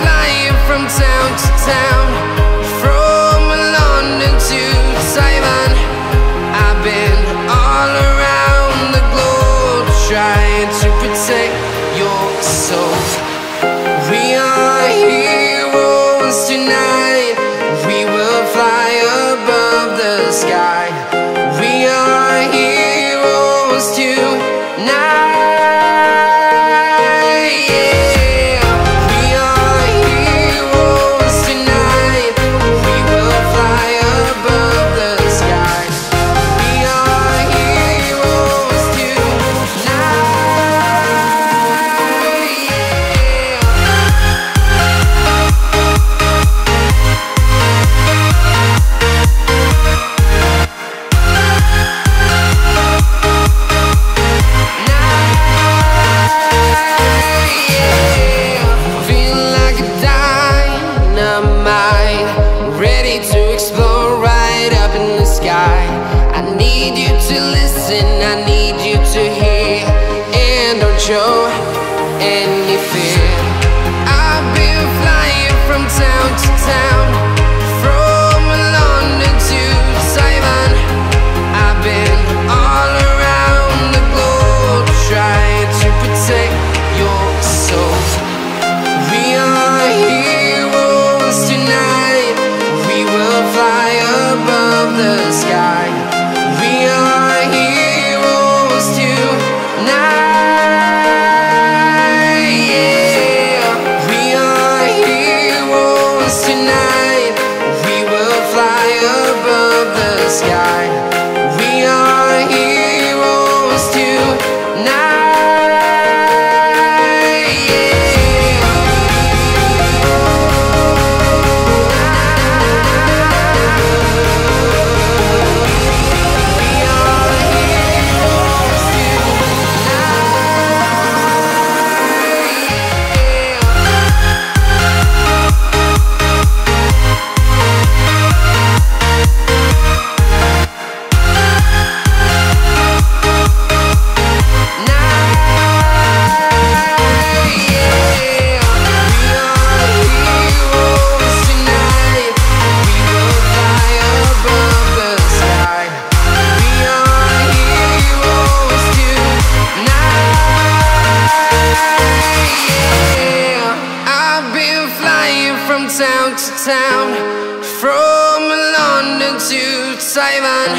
flying from town to town, from London to Taiwan. I've been all around the globe trying to protect your soul. We are heroes tonight. We will fly above the sky. We are heroes tonight. From London to Taiwan,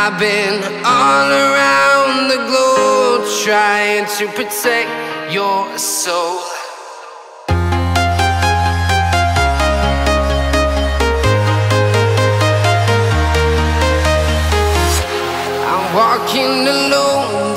I've been all around the globe trying to protect your soul. I'm walking alone, the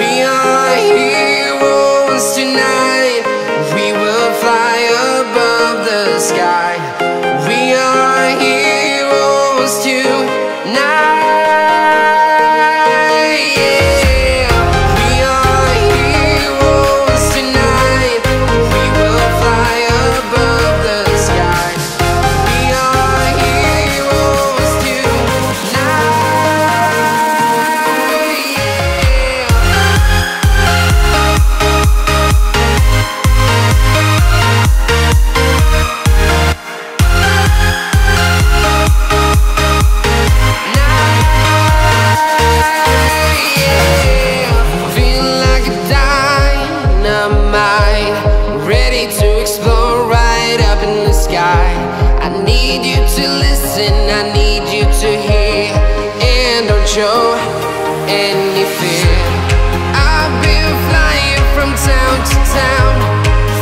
We are heroes tonight.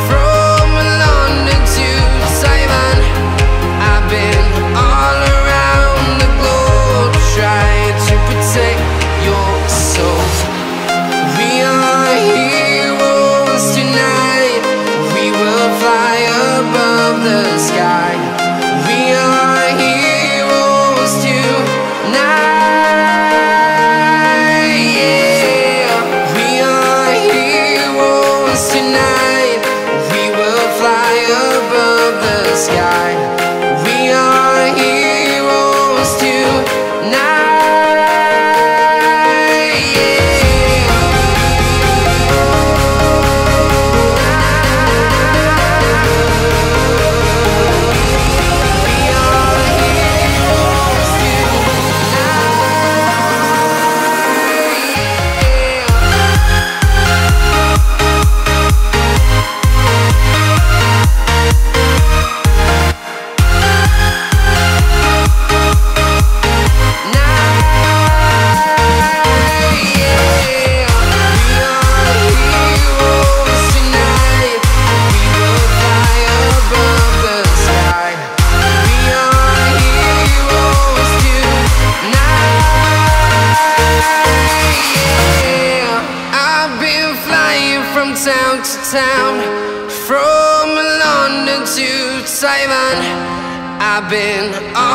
From London to Taiwan, I've been all town to town, from London to Taiwan, I've been on